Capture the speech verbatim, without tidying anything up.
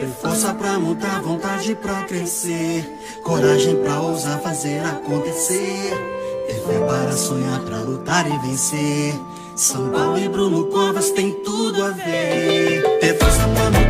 Ter força pra mudar, vontade pra crescer, coragem pra ousar, fazer acontecer. Ter fé para sonhar, pra lutar e vencer. São Paulo e Bruno Covas tem tudo a ver. Ter força pra mudar.